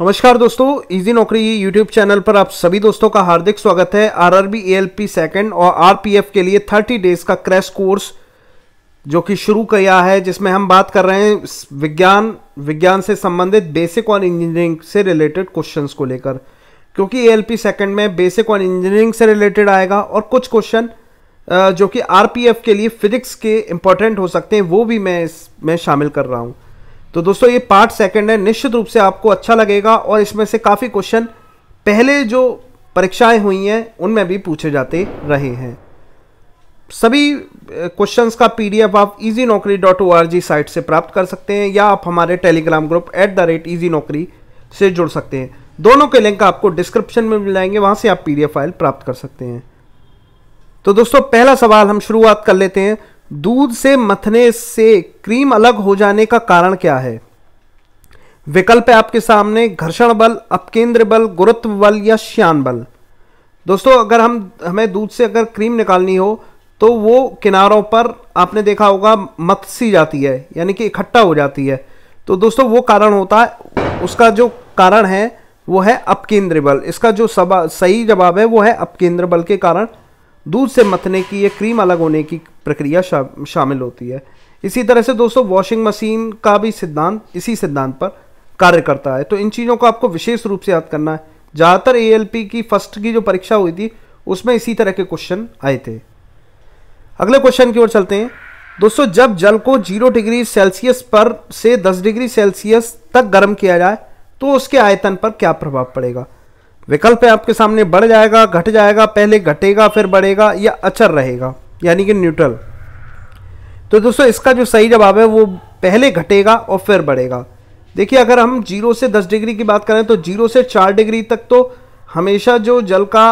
नमस्कार दोस्तों, इजी नौकरी यूट्यूब चैनल पर आप सभी दोस्तों का हार्दिक स्वागत है। आरआरबी एएलपी सेकंड और आरपीएफ के लिए 30 डेज का क्रैश कोर्स जो कि शुरू किया है, जिसमें हम बात कर रहे हैं विज्ञान से संबंधित बेसिक और इंजीनियरिंग से रिलेटेड क्वेश्चंस को लेकर, क्योंकि एएलपी सेकंड में बेसिक और इंजीनियरिंग से रिलेटेड आएगा और कुछ क्वेश्चन जो कि आरपीएफ के लिए फिजिक्स के इंपॉर्टेंट हो सकते हैं वो भी मैं इसमें शामिल कर रहा हूँ। तो दोस्तों ये पार्ट सेकंड है, निश्चित रूप से आपको अच्छा लगेगा और इसमें से काफ़ी क्वेश्चन पहले जो परीक्षाएं हुई हैं उनमें भी पूछे जाते रहे हैं। सभी क्वेश्चंस का पीडीएफ आप easynokri.org साइट से प्राप्त कर सकते हैं या आप हमारे टेलीग्राम ग्रुप @easynokri से जुड़ सकते हैं। दोनों के लिंक आपको डिस्क्रिप्शन में मिल जाएंगे, वहाँ से आप पीडीएफ फाइल प्राप्त कर सकते हैं। तो दोस्तों पहला सवाल हम शुरुआत कर लेते हैं। दूध से मथने से क्रीम अलग हो जाने का कारण क्या है? विकल्प है आपके सामने घर्षण बल, अपकेंद्र बल, गुरुत्व बल या श्यान बल। दोस्तों अगर हमें दूध से अगर क्रीम निकालनी हो तो वो किनारों पर आपने देखा होगा मथसी जाती है, यानी कि इकट्ठा हो जाती है। तो दोस्तों वो कारण होता है, उसका जो कारण है वो है अपकेंद्र बल। इसका जो सही जवाब है वो है अपकेंद्र बल के कारण दूध से मथने की ये क्रीम अलग होने की प्रक्रिया शामिल होती है। इसी तरह से दोस्तों वॉशिंग मशीन का भी सिद्धांत इसी सिद्धांत पर कार्य करता है। तो इन चीज़ों को आपको विशेष रूप से याद करना है। ज़्यादातर एएलपी की फर्स्ट की जो परीक्षा हुई थी उसमें इसी तरह के क्वेश्चन आए थे। अगले क्वेश्चन की ओर चलते हैं दोस्तों। जब जल को 0 डिग्री सेल्सियस पर से 10 डिग्री सेल्सियस तक गर्म किया जाए तो उसके आयतन पर क्या प्रभाव पड़ेगा? विकल्प है आपके सामने बढ़ जाएगा, घट जाएगा, पहले घटेगा फिर बढ़ेगा या अचर रहेगा, यानी कि न्यूट्रल। तो दोस्तों इसका जो सही जवाब है वो पहले घटेगा और फिर बढ़ेगा। देखिए अगर हम 0 से 10 डिग्री की बात करें तो 0 से 4 डिग्री तक तो हमेशा जो जल का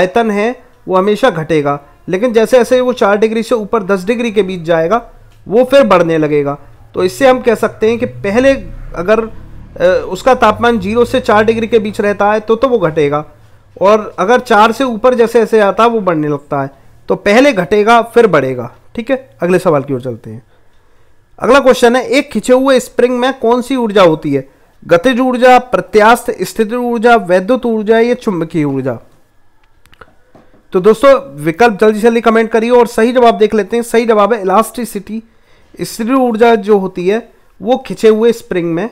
आयतन है वो हमेशा घटेगा, लेकिन जैसे जैसे वो 4 डिग्री से ऊपर 10 डिग्री के बीच जाएगा वो फिर बढ़ने लगेगा। तो इससे हम कह सकते हैं कि पहले अगर उसका तापमान 0 से 4 डिग्री के बीच रहता है तो वो घटेगा, और अगर 4 से ऊपर जैसे जैसे आता है वो बढ़ने लगता है। तो पहले घटेगा फिर बढ़ेगा। ठीक है, अगले सवाल की ओर चलते हैं। अगला क्वेश्चन है, एक खिंचे हुए स्प्रिंग में कौन सी ऊर्जा होती है? गतिज ऊर्जा, प्रत्यास्थ स्थितिज ऊर्जा, वैद्युत ऊर्जा या चुंबकीय ऊर्जा? तो दोस्तों विकल्प जल्दी जल्दी कमेंट करिए और सही जवाब देख लेते हैं। सही जवाब है इलास्टिसिटी, स्थितिज ऊर्जा जो होती है वो खिंचे हुए स्प्रिंग में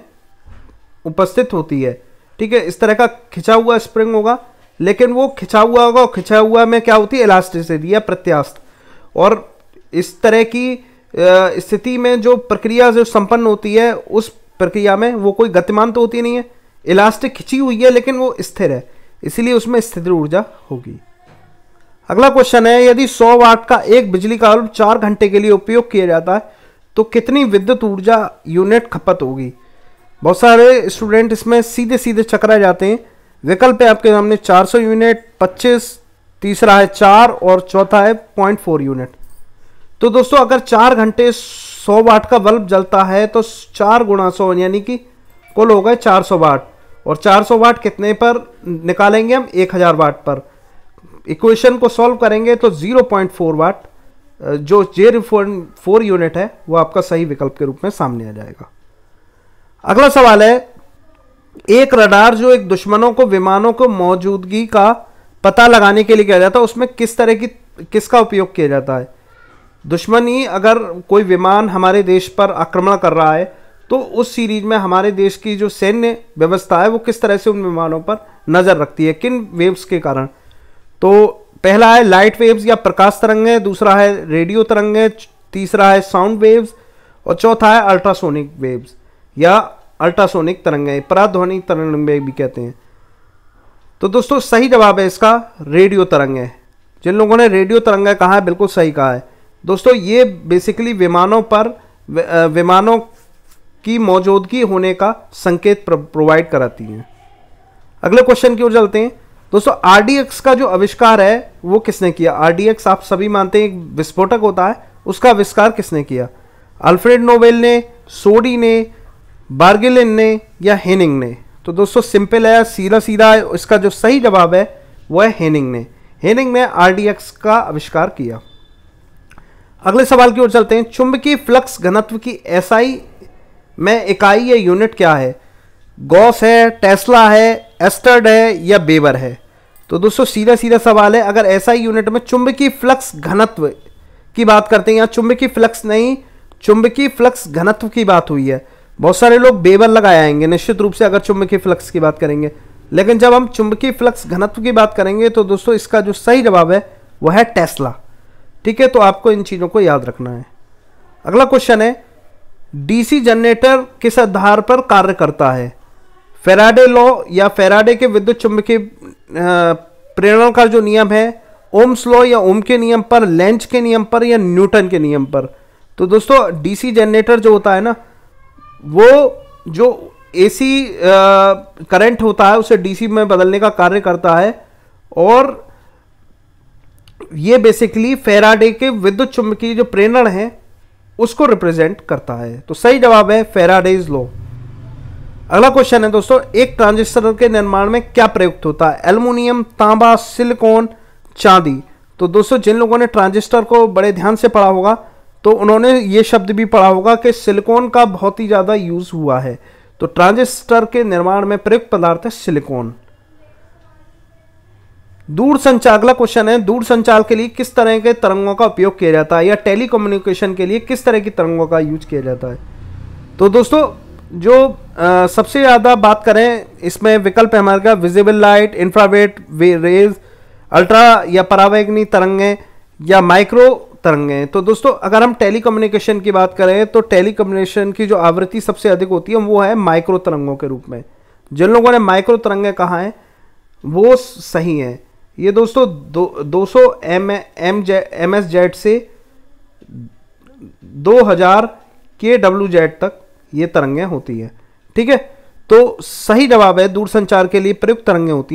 उपस्थित होती है। ठीक है, इस तरह का खिंचा हुआ स्प्रिंग होगा, लेकिन वो खिंचा हुआ होगा और खिंचा हुआ में क्या होती है, इलास्टिसिटी या प्रत्यास्थ। और इस तरह की स्थिति में जो प्रक्रिया जो संपन्न होती है उस प्रक्रिया में वो कोई गतिमान तो होती नहीं है, इलास्टिक खिंची हुई है लेकिन वो स्थिर है, इसीलिए उसमें स्थिर ऊर्जा होगी। अगला क्वेश्चन है, यदि 100 वाट का एक बिजली का बल्ब 4 घंटे के लिए उपयोग किया जाता है तो कितनी विद्युत ऊर्जा यूनिट खपत होगी? बहुत सारे स्टूडेंट इसमें सीधे सीधे चकरा जाते हैं। विकल्प है आपके सामने 400 यूनिट, 25, तीसरा है 4 और चौथा है 0.4 यूनिट। तो दोस्तों अगर 4 घंटे 100 वाट का बल्ब जलता है तो 4 गुणा 100 यानी कि कुल हो गए 400 वाट, और 400 वाट कितने पर निकालेंगे हम, 1000 वाट पर। इक्वेशन को सॉल्व करेंगे तो 0.4 वाट जो 0.4 यूनिट है वो आपका सही विकल्प के रूप में सामने आ जाएगा। अगला सवाल है, एक रडार जो एक दुश्मनों को विमानों को मौजूदगी का पता लगाने के लिए किया जाता है उसमें किस तरह की किसका उपयोग किया जाता है? दुश्मनी, अगर कोई विमान हमारे देश पर आक्रमण कर रहा है तो उस सीरीज में हमारे देश की जो सैन्य व्यवस्था है वो किस तरह से उन विमानों पर नज़र रखती है, किन वेव्स के कारण? तो पहला है लाइट वेव्स या प्रकाश तरंगें, दूसरा है रेडियो तरंगें, तीसरा है साउंड वेव्स और चौथा है अल्ट्रासोनिक वेव्स या अल्ट्रासोनिक तरंगें, पराध्वनि तरंगें भी कहते हैं। तो दोस्तों सही जवाब है इसका रेडियो तरंगें। जिन लोगों ने रेडियो तरंगें कहा है बिल्कुल सही कहा है। दोस्तों ये बेसिकली विमानों पर विमानों की मौजूदगी होने का संकेत प्रोवाइड कराती हैं। अगले क्वेश्चन की ओर चलते हैं दोस्तों। आरडीएक्स का जो आविष्कार है वो किसने किया? आरडीएक्स आप सभी मानते हैं एक विस्फोटक होता है, उसका आविष्कार किसने किया? अल्फ्रेड नोबेल ने, सोडी ने, बार्गेलिन ने या हेनिंग ने? तो दोस्तों सिंपल है, सीधा सीधा इसका जो सही जवाब है वो है हेनिंग ने। हेनिंग ने आरडीएक्स का आविष्कार किया। अगले सवाल की ओर चलते हैं। चुंबकीय फ्लक्स घनत्व की एसआई में इकाई या यूनिट क्या है? गॉस है, टेस्ला है, एस्टर्ड है या बेबर है? तो दोस्तों सीधा सीधा सवाल है, अगर एसआई यूनिट में चुंबकीय फ्लक्स घनत्व की बात करते हैं, यहाँ चुंबकीय फ्लक्स नहीं चुंबकीय फ्लक्स घनत्व की बात हुई है, बहुत सारे लोग बेबर लगाए आएंगे निश्चित रूप से अगर चुंबकीय फ्लक्स की बात करेंगे, लेकिन जब हम चुंबकीय फ्लक्स घनत्व की बात करेंगे तो दोस्तों इसका जो सही जवाब है वह है टेस्ला। ठीक है, तो आपको इन चीज़ों को याद रखना है। अगला क्वेश्चन है, डीसी जनरेटर किस आधार पर कार्य करता है? फेराडे लॉ या फेराडे के विद्युत चुंबकीय प्रेरण का जो नियम है, ओम्स लॉ या ओम के नियम पर, लेंच के नियम पर या न्यूटन के नियम पर? तो दोस्तों डीसी जनरेटर जो होता है ना, वो जो एसी करंट होता है उसे डीसी में बदलने का कार्य करता है, और ये बेसिकली फेराडे के विद्युत चुंबकीय जो प्रेरण है उसको रिप्रेजेंट करता है। तो सही जवाब है फेराडेज लॉ। अगला क्वेश्चन है दोस्तों, एक ट्रांजिस्टर के निर्माण में क्या प्रयुक्त होता है? एल्युमिनियम, तांबा, सिलिकॉन, चांदी? तो दोस्तों जिन लोगों ने ट्रांजिस्टर को बड़े ध्यान से पढ़ा होगा तो उन्होंने ये शब्द भी पढ़ा होगा कि सिलिकॉन का बहुत ही ज़्यादा यूज हुआ है। तो ट्रांजिस्टर के निर्माण में प्रयुक्त पदार्थ है सिलिकॉन। दूरसंचार, अगला क्वेश्चन है, दूरसंचार के लिए किस तरह के तरंगों का उपयोग किया जाता है या टेलीकम्युनिकेशन के लिए किस तरह की तरंगों का यूज किया जाता है? तो दोस्तों जो सबसे ज़्यादा बात करें इसमें विकल्प है हमारे का visible light, infrared rays, ultra या परावैगनी तरंगें या माइक्रो तरंगें। तो दोस्तों अगर हम टेलीकम्युनिकेशन की बात करें तो टेलीकम्युनिकेशन की जो आवृत्ति सबसे अधिक होती है वो है माइक्रो तरंगों के रूप में। जिन लोगों ने माइक्रो तरंगें कहा है वो सही हैं। ये दोस्तों 200 MSZ से 2000 KWZ तक ये तरंगें होती है। ठीक है, तो सही जवाब है दूरसंचार के लिए प्रयुक्त तरंगें होती हैं।